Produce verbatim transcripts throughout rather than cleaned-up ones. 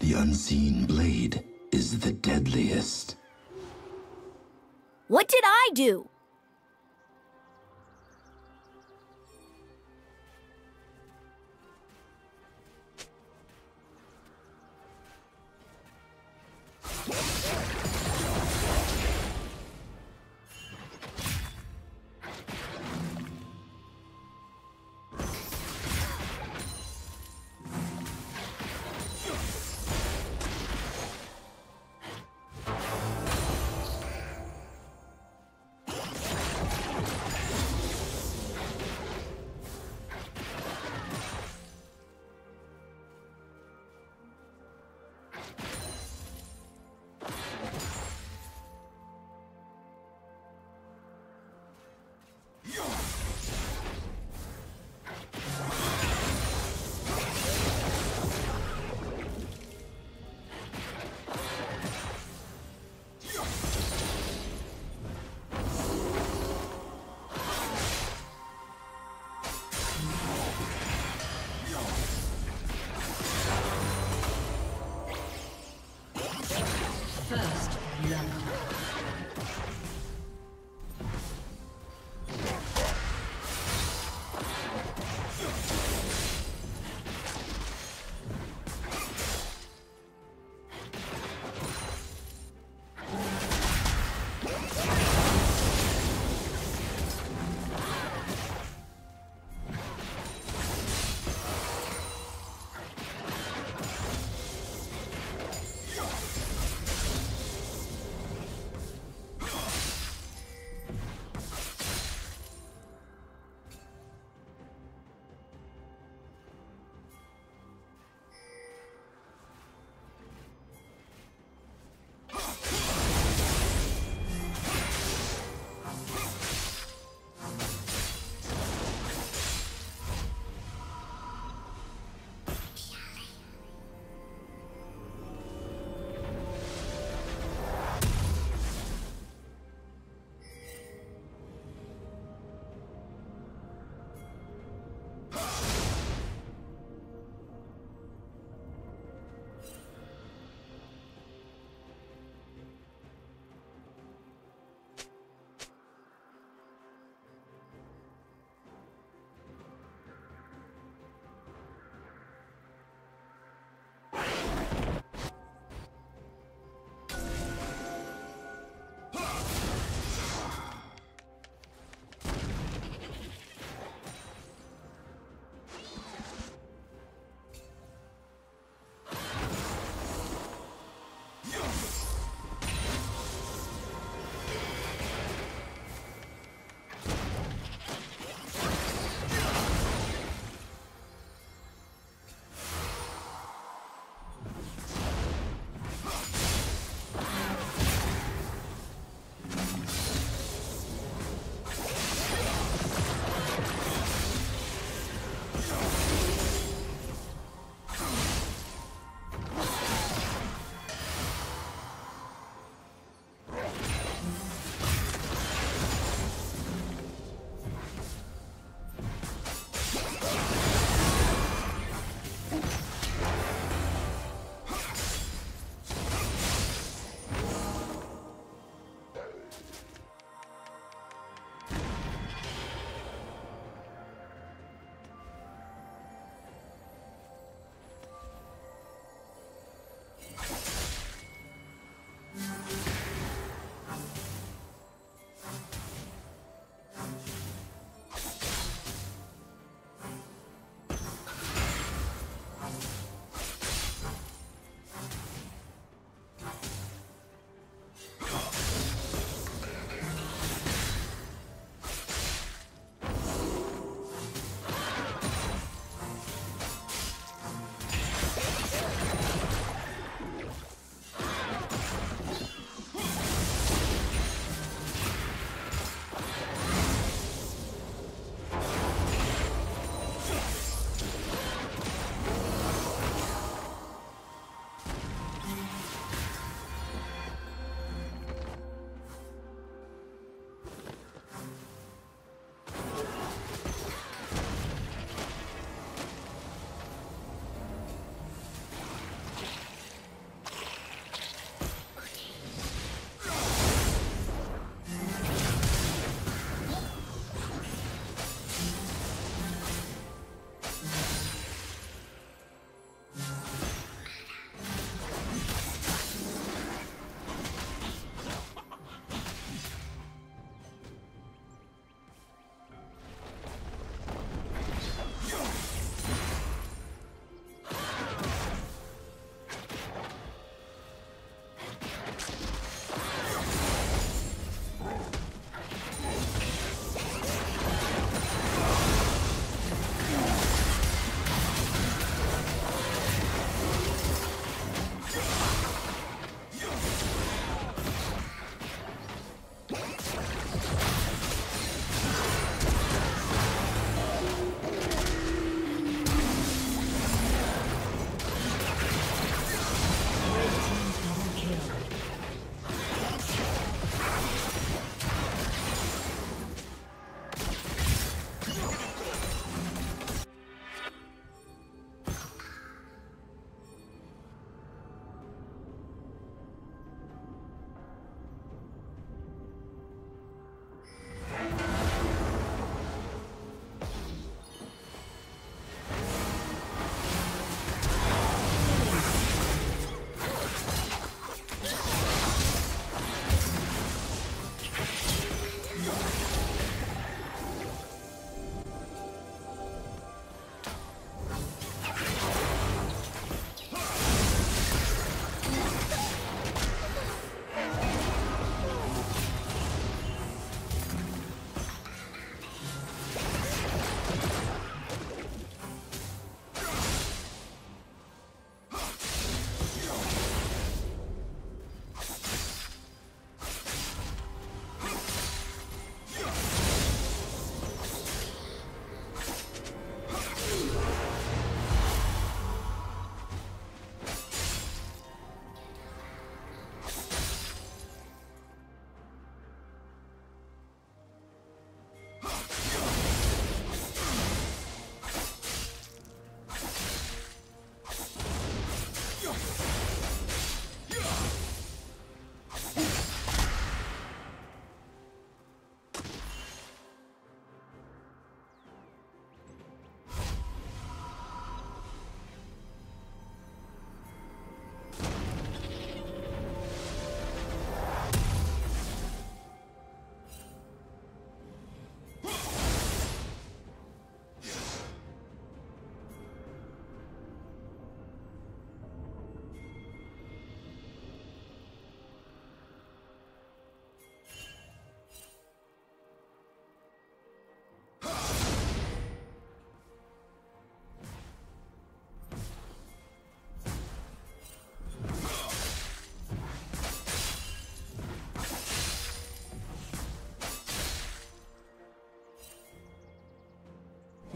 The unseen blade is the deadliest. What did I do?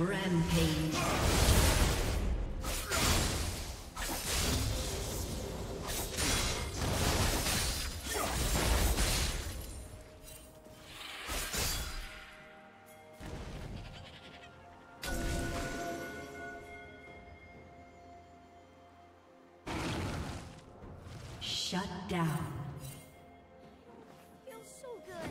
Rampage. Shut down. Feels so good.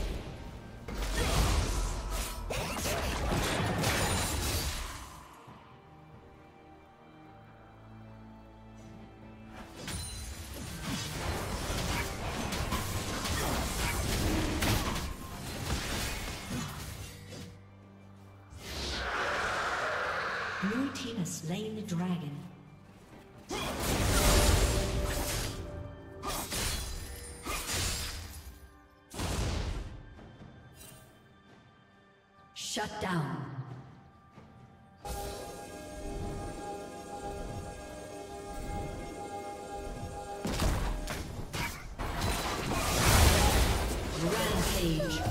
Slain the dragon. Shut down. Rampage.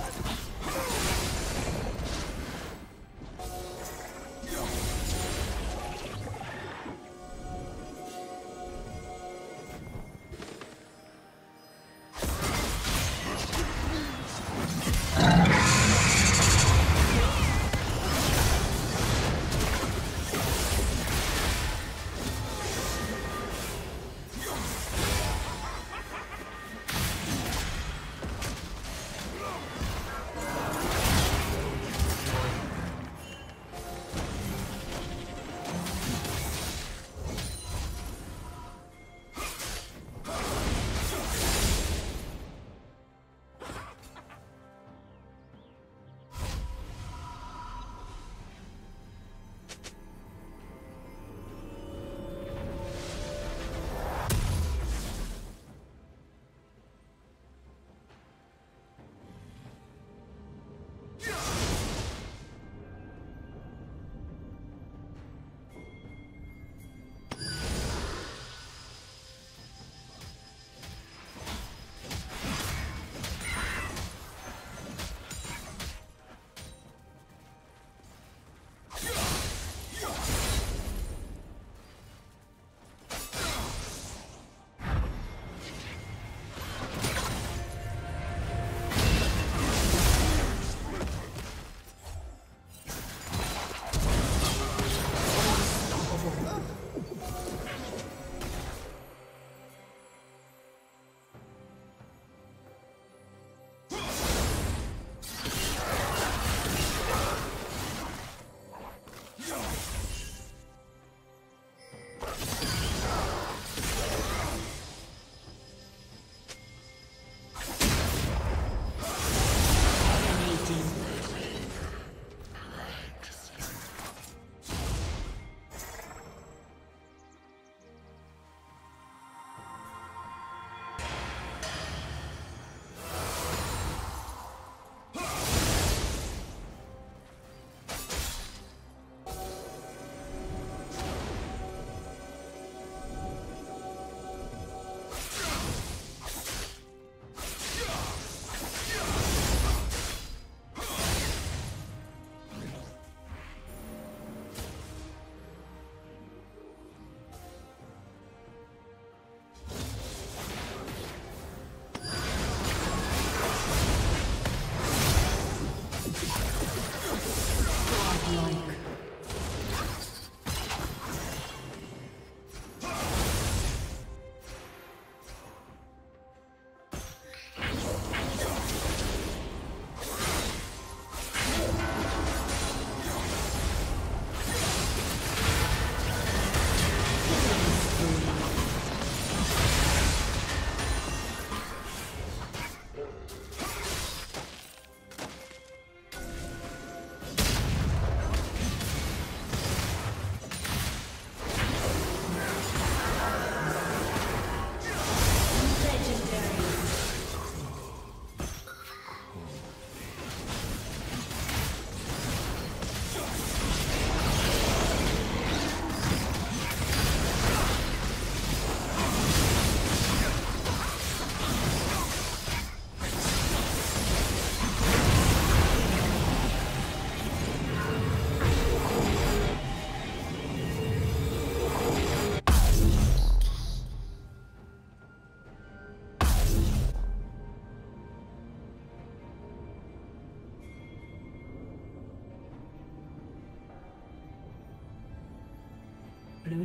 Blue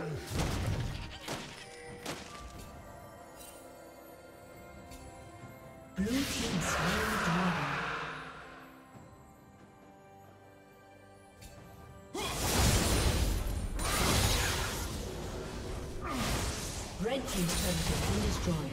Red team's turret has been destroyed.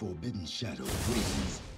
Forbidden shadow breathes.